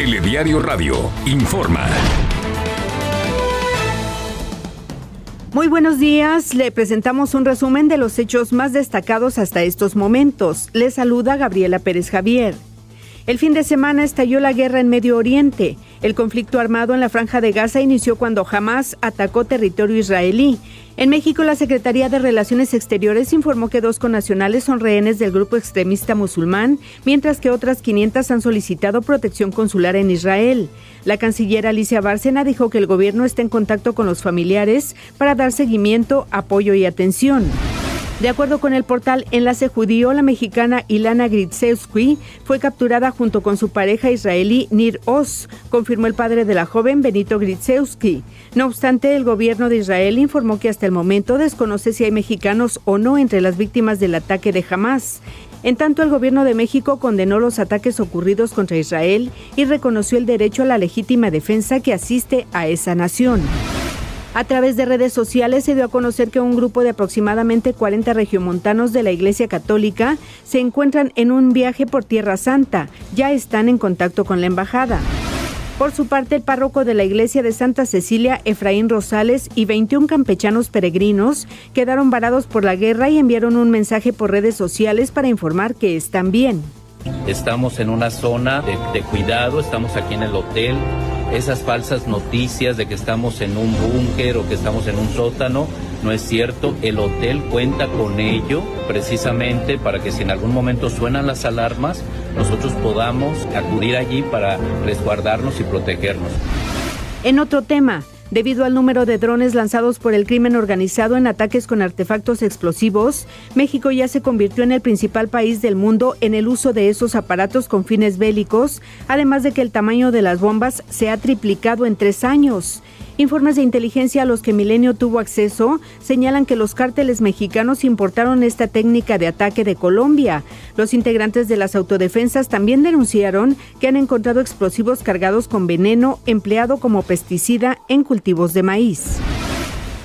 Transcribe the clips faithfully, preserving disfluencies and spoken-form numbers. Telediario Radio informa. Muy buenos días, le presentamos un resumen de los hechos más destacados hasta estos momentos. Le saluda Gabriela Pérez Javier. El fin de semana estalló la guerra en Medio Oriente. El conflicto armado en la Franja de Gaza inició cuando Hamás atacó territorio israelí. En México, la Secretaría de Relaciones Exteriores informó que dos connacionales son rehenes del grupo extremista musulmán, mientras que otras quinientas han solicitado protección consular en Israel. La canciller Alicia Bárcena dijo que el gobierno está en contacto con los familiares para dar seguimiento, apoyo y atención. De acuerdo con el portal Enlace Judío, la mexicana Ilana Gritzewski fue capturada junto con su pareja israelí Nir Oz, confirmó el padre de la joven Benito Gritzewski. No obstante, el gobierno de Israel informó que hasta el momento desconoce si hay mexicanos o no entre las víctimas del ataque de Hamás. En tanto, el gobierno de México condenó los ataques ocurridos contra Israel y reconoció el derecho a la legítima defensa que asiste a esa nación. A través de redes sociales se dio a conocer que un grupo de aproximadamente cuarenta regiomontanos de la Iglesia Católica se encuentran en un viaje por Tierra Santa. Ya están en contacto con la embajada. Por su parte, el párroco de la Iglesia de Santa Cecilia, Efraín Rosales, y veintiún campechanos peregrinos quedaron varados por la guerra y enviaron un mensaje por redes sociales para informar que están bien. Estamos en una zona de, de cuidado, estamos aquí en el hotel. Esas falsas noticias de que estamos en un búnker o que estamos en un sótano, no es cierto. El hotel cuenta con ello precisamente para que si en algún momento suenan las alarmas, nosotros podamos acudir allí para resguardarnos y protegernos. En otro tema, debido al número de drones lanzados por el crimen organizado en ataques con artefactos explosivos, México ya se convirtió en el principal país del mundo en el uso de esos aparatos con fines bélicos, además de que el tamaño de las bombas se ha triplicado en tres años. Informes de inteligencia a los que Milenio tuvo acceso señalan que los cárteles mexicanos importaron esta técnica de ataque de Colombia. Los integrantes de las autodefensas también denunciaron que han encontrado explosivos cargados con veneno empleado como pesticida en cultivos de maíz.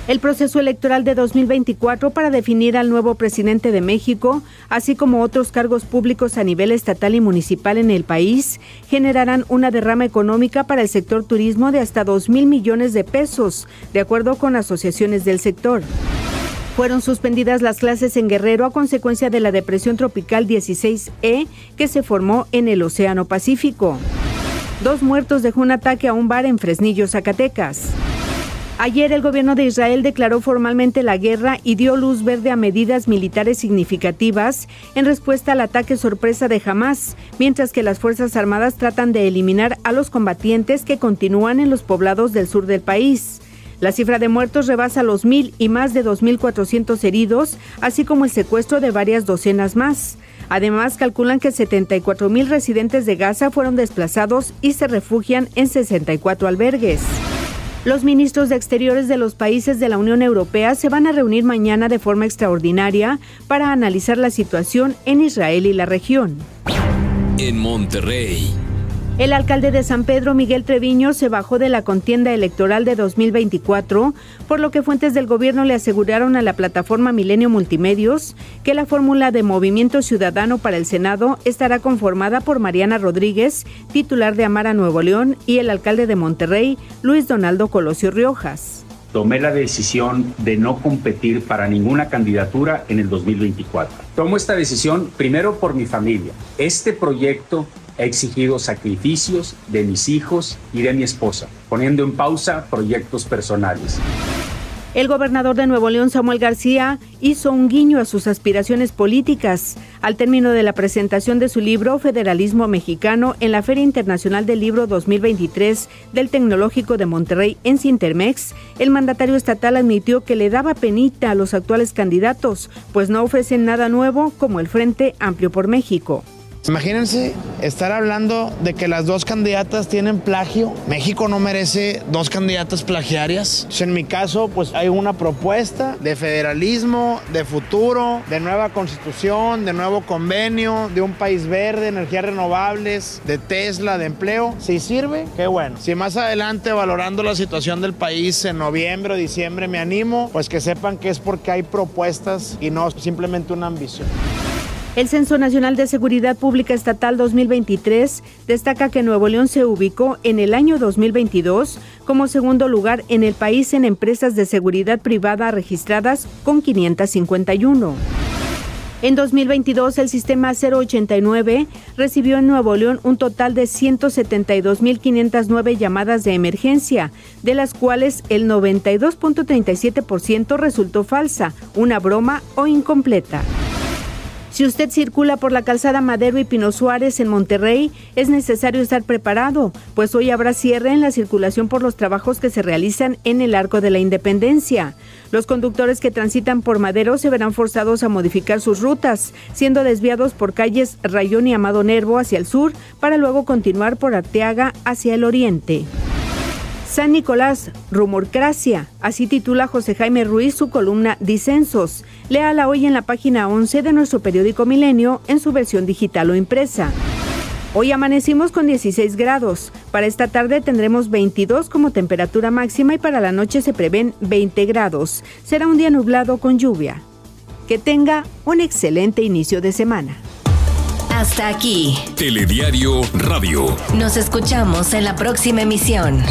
El proceso electoral de dos mil veinticuatro para definir al nuevo presidente de México, así como otros cargos públicos a nivel estatal y municipal en el país, generarán una derrama económica para el sector turismo de hasta dos mil millones de pesos, de acuerdo con asociaciones del sector. Fueron suspendidas las clases en Guerrero a consecuencia de la depresión tropical dieciséis E que se formó en el Océano Pacífico. Dos muertos dejó un ataque a un bar en Fresnillo, Zacatecas. Ayer el gobierno de Israel declaró formalmente la guerra y dio luz verde a medidas militares significativas en respuesta al ataque sorpresa de Hamás, mientras que las Fuerzas Armadas tratan de eliminar a los combatientes que continúan en los poblados del sur del país. La cifra de muertos rebasa los mil y más de dos mil cuatrocientos heridos, así como el secuestro de varias docenas más. Además, calculan que setenta y cuatro mil residentes de Gaza fueron desplazados y se refugian en sesenta y cuatro albergues. Los ministros de Exteriores de los países de la Unión Europea se van a reunir mañana de forma extraordinaria para analizar la situación en Israel y la región. En Monterrey. El alcalde de San Pedro, Miguel Treviño, se bajó de la contienda electoral de dos mil veinticuatro, por lo que fuentes del gobierno le aseguraron a la plataforma Milenio Multimedios que la fórmula de Movimiento Ciudadano para el Senado estará conformada por Mariana Rodríguez, titular de Amar a Nuevo León, y el alcalde de Monterrey, Luis Donaldo Colosio Riojas. Tomé la decisión de no competir para ninguna candidatura en el dos mil veinticuatro. Tomo esta decisión primero por mi familia. Este proyecto ha exigido sacrificios de mis hijos y de mi esposa, poniendo en pausa proyectos personales. El gobernador de Nuevo León, Samuel García, hizo un guiño a sus aspiraciones políticas al término de la presentación de su libro Federalismo Mexicano en la Feria Internacional del Libro dos mil veintitrés del Tecnológico de Monterrey en Cintermex. El mandatario estatal admitió que le daba penita a los actuales candidatos, pues no ofrecen nada nuevo como el Frente Amplio por México. Imagínense estar hablando de que las dos candidatas tienen plagio. México no merece dos candidatas plagiarias. En mi caso, pues hay una propuesta de federalismo, de futuro, de nueva constitución, de nuevo convenio, de un país verde, energías renovables, de Tesla, de empleo. Si sirve, qué bueno. Si más adelante, valorando la situación del país en noviembre o diciembre, me animo, pues que sepan que es porque hay propuestas y no simplemente una ambición. El Censo Nacional de Seguridad Pública Estatal dos mil veintitrés destaca que Nuevo León se ubicó en el año dos mil veintidós como segundo lugar en el país en empresas de seguridad privada registradas con quinientos cincuenta y uno. En dos mil veintidós, el sistema cero ochenta y nueve recibió en Nuevo León un total de ciento setenta y dos mil quinientas nueve llamadas de emergencia, de las cuales el noventa y dos punto treinta y siete por ciento resultó falsa, una broma o incompleta. Si usted circula por la calzada Madero y Pino Suárez en Monterrey, es necesario estar preparado, pues hoy habrá cierre en la circulación por los trabajos que se realizan en el Arco de la Independencia. Los conductores que transitan por Madero se verán forzados a modificar sus rutas, siendo desviados por calles Rayón y Amado Nervo hacia el sur, para luego continuar por Arteaga hacia el oriente. San Nicolás, rumorcracia, así titula José Jaime Ruiz su columna Disensos. Léala hoy en la página once de nuestro periódico Milenio en su versión digital o impresa. Hoy amanecimos con dieciséis grados, para esta tarde tendremos veintidós como temperatura máxima y para la noche se prevén veinte grados. Será un día nublado con lluvia. Que tenga un excelente inicio de semana. Hasta aquí. Telediario Radio. Nos escuchamos en la próxima emisión.